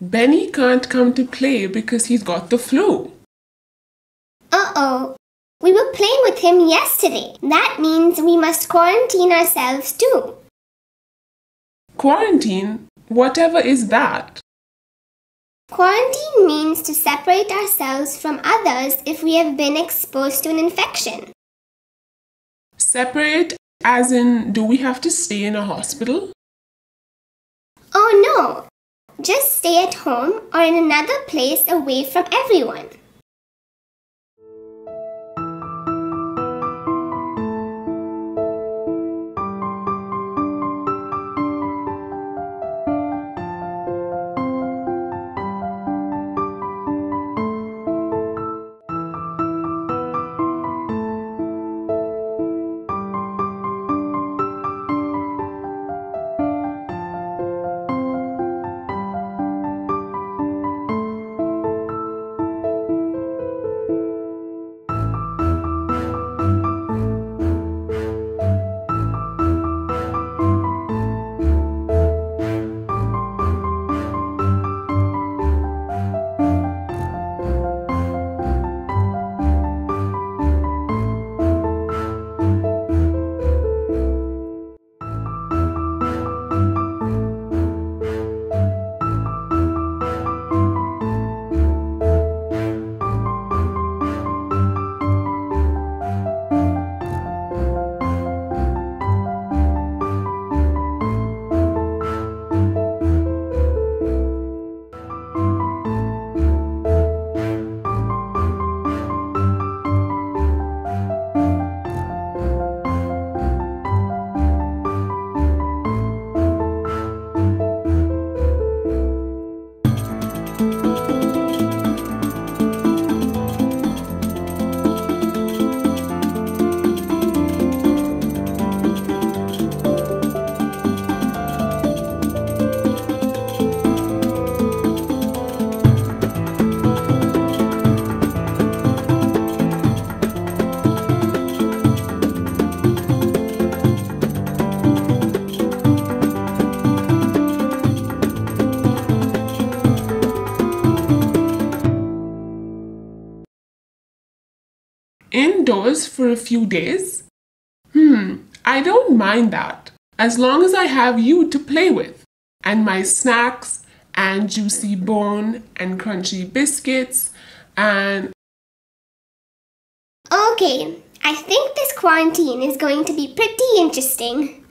Benny can't come to play because he's got the flu. Uh-oh. We were playing with him yesterday. That means we must quarantine ourselves too. Quarantine? Whatever is that? Quarantine means to separate ourselves from others if we have been exposed to an infection. Separate as in, do we have to stay in a hospital? Oh no! Just stay at home or in another place away from everyone. Indoors for a few days? I don't mind that, as long as I have you to play with, and my snacks, and juicy bone, and crunchy biscuits, and... Okay, I think this quarantine is going to be pretty interesting.